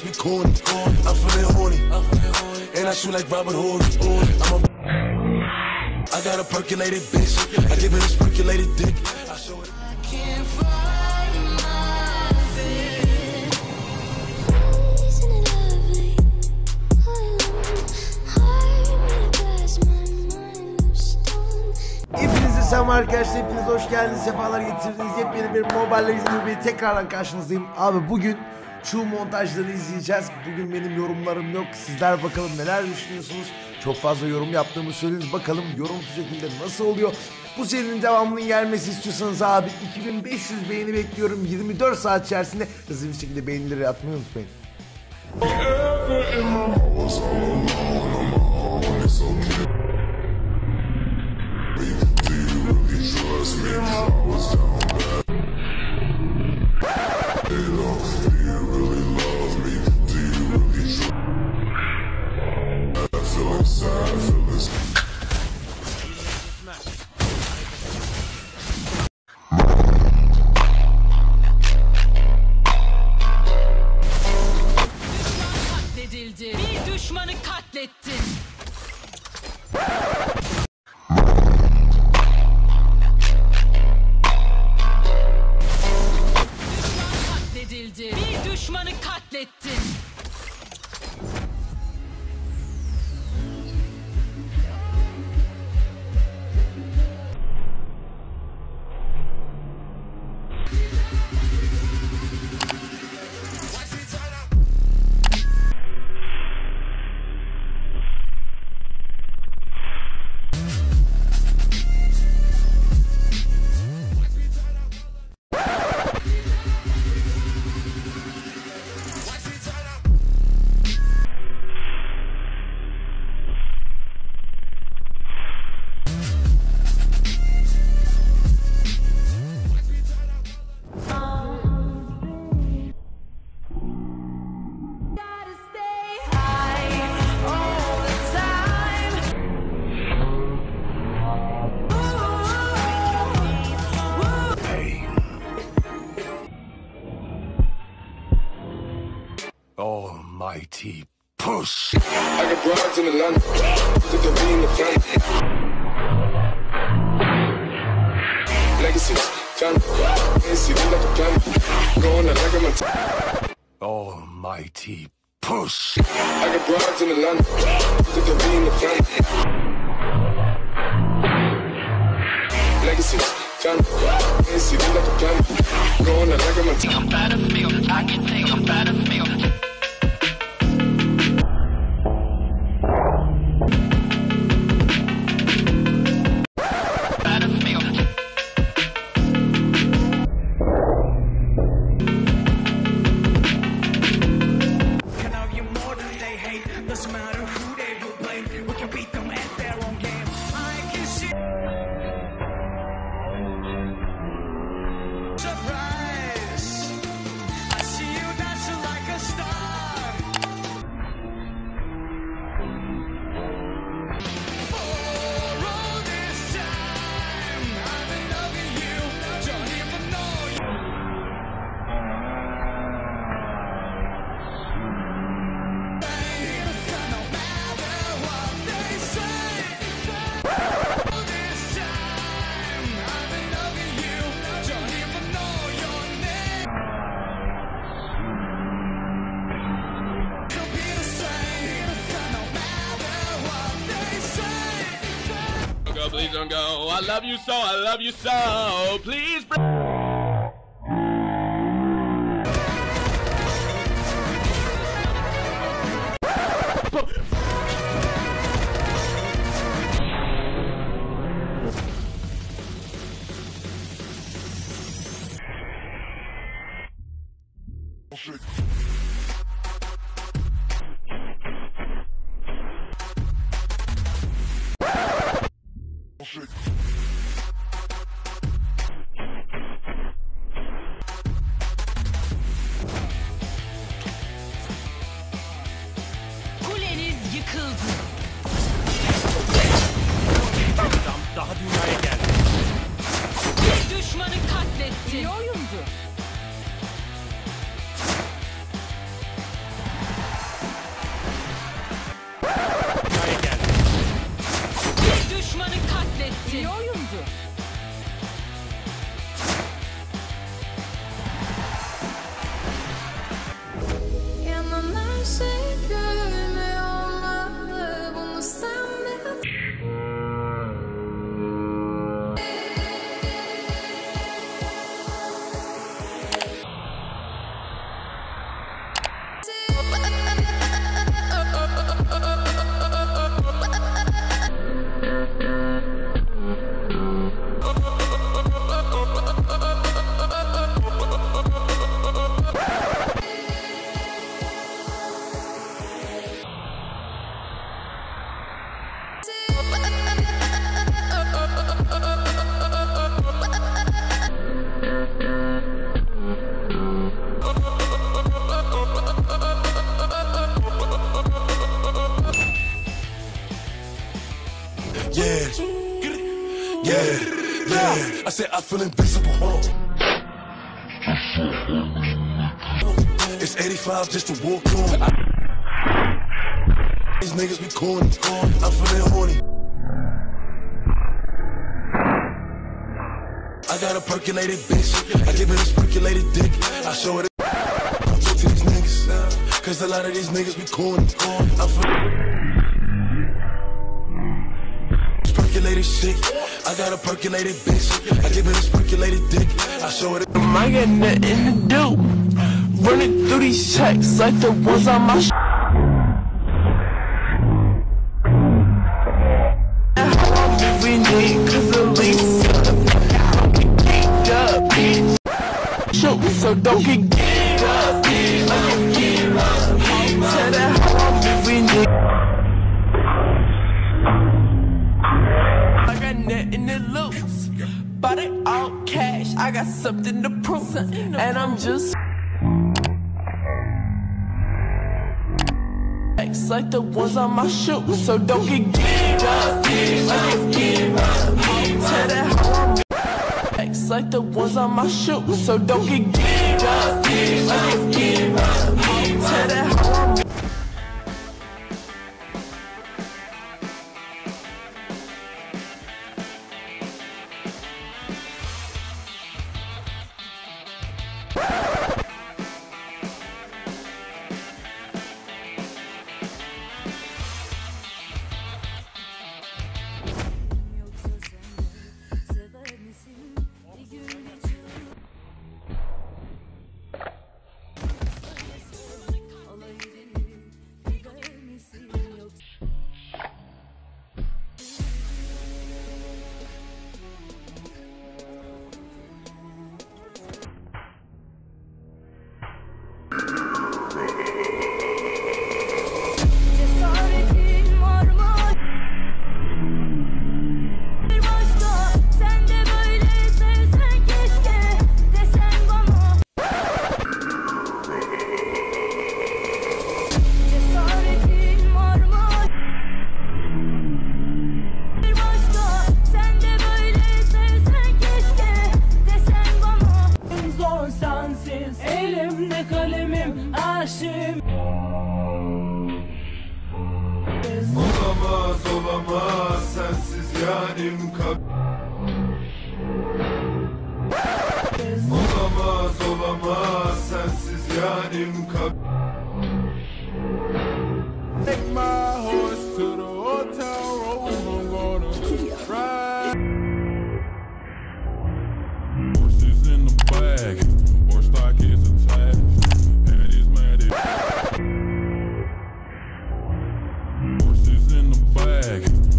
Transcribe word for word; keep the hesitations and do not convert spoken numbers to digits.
Be corny, I'm feeling horny, and I shoot like Robert Hood. I'm a, I got a percolated bitch, I give it a percolated dick. I show it. I can't find nothing. Isn't it lovely? Hepinize selam arkadaşlar, hepiniz hoş geldiniz, sefalar getirdiniz. Yepyeni bir Mobile Legends'ın bir tekrardan karşınızdayım. Abi bugün şu montajları izleyeceğiz. Bugün benim yorumlarım yok. Sizler bakalım neler düşünüyorsunuz? Çok fazla yorum yaptığımı söylediniz. Bakalım yorum şeklinde nasıl oluyor? Bu serinin devamının gelmesi istiyorsanız abi iki bin beş yüz beğeni bekliyorum. yirmi dört saat içerisinde hızlı bir şekilde beğenileri atmayı unutmayın. Bir düşmanı katlettin. Düşman katledildi. Bir düşmanı katlettin. Almighty push. I got broads in the London, took the V in the family. Legacies, family, N C D like a family. Going out like I'm a t- Almighty push. I got broads in the London, took the V in the family. Legacies, family, N C D like a family. Going out like I'm a t- I'm proud of me, I can think I'm proud of me. Please don't go. I love you so, I love you so. Please bring shit. Yolcu. Yanım her şey gülme olmalı, bunu sen de Yeah, yeah, yeah. I said I feel invincible. Hold on. It's eighty-five just to walk on. I These niggas be corny. I'm feeling horny. I got a percolated bitch. I give it a percolated dick. I show it. I'm to these niggas. Cause a lot of these niggas be corny. I'm feeling. Shit. I got a percolated bitch. I give it a percolated dick. I show it. I got nothing to do. Running through these checks like the ones on my sh. We need cause the leaks up. Bitch. Show me so don't get geeked up. I get up. Tell that how we need. In the loops, but it all cash. I got something to prove, and I'm just acts like the ones on my shoe, so don't get geeked up. Tell that how I'm acts like the ones on my shoe, so don't get geeked up. Tell that how I'm. Olamaz olamaz sensiz yarim kab. Olamaz olamaz sensiz yarim kab. Take my horse to the hotel room. I'm gonna ride. Horse is in the bag. Horse stock is attached. Horses in the bag.